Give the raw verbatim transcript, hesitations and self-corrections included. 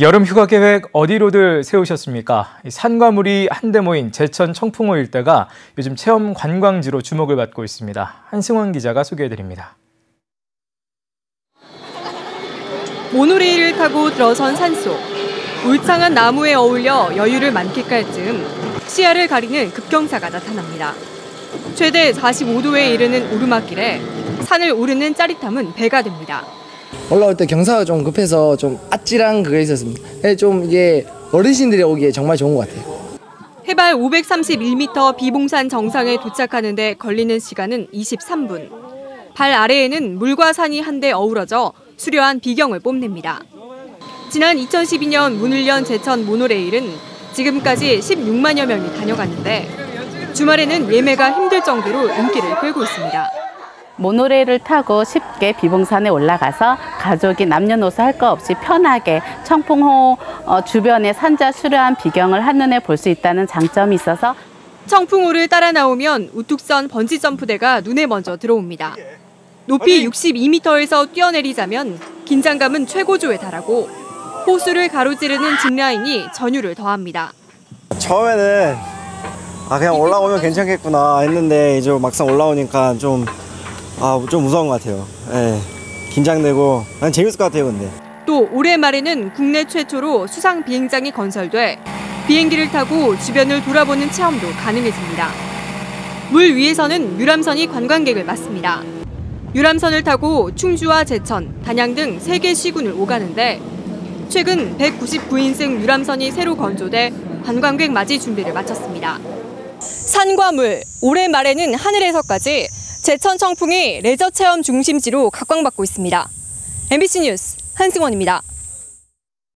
여름 휴가 계획 어디로들 세우셨습니까? 산과 물이 한데 모인 제천 청풍호 일대가 요즘 체험 관광지로 주목을 받고 있습니다. 한승원 기자가 소개해드립니다. 모노레일을 타고 들어선 산속, 울창한 나무에 어울려 여유를 만끽할 즈음 시야를 가리는 급경사가 나타납니다. 최대 사십오 도에 이르는 오르막길에 산을 오르는 짜릿함은 배가 됩니다. 올라올 때 경사가 좀 급해서 좀 아찔한 그게 있었습니다. 좀 이게 어르신들이 오기에 정말 좋은 것 같아요. 해발 오백삼십일 미터 비봉산 정상에 도착하는 데 걸리는 시간은 이십삼 분. 발 아래에는 물과 산이 한데 어우러져 수려한 비경을 뽐냅니다. 지난 이천십이 년 문을 연 제천 모노레일은 지금까지 십육만여 명이 다녀갔는데 주말에는 예매가 힘들 정도로 인기를 끌고 있습니다. 모노레일을 타고 쉽게 비봉산에 올라가서 가족이 남녀노소 할 것 없이 편하게 청풍호 주변의 산자 수려한 비경을 한눈에 볼 수 있다는 장점이 있어서 청풍호를 따라 나오면 우뚝 선 번지점프대가 눈에 먼저 들어옵니다. 높이 육십이 미터에서 뛰어내리자면 긴장감은 최고조에 달하고 호수를 가로지르는 직라인이 전율을 더합니다. 처음에는 아 그냥 올라오면 괜찮겠구나 했는데 이제 막상 올라오니까 좀 아, 좀 무서운 것 같아요. 예, 긴장되고 난 재밌을 것 같아요. 근데 또 올해 말에는 국내 최초로 수상 비행장이 건설돼 비행기를 타고 주변을 돌아보는 체험도 가능해집니다. 물 위에서는 유람선이 관광객을 맞습니다. 유람선을 타고 충주와 제천, 단양 등 세 개 시군을 오가는데 최근 백구십구 인승 유람선이 새로 건조돼 관광객 맞이 준비를 마쳤습니다. 산과 물, 올해 말에는 하늘에서까지 제천 청풍이 레저 체험 중심지로 각광받고 있습니다. 엠비씨 뉴스 한승원입니다.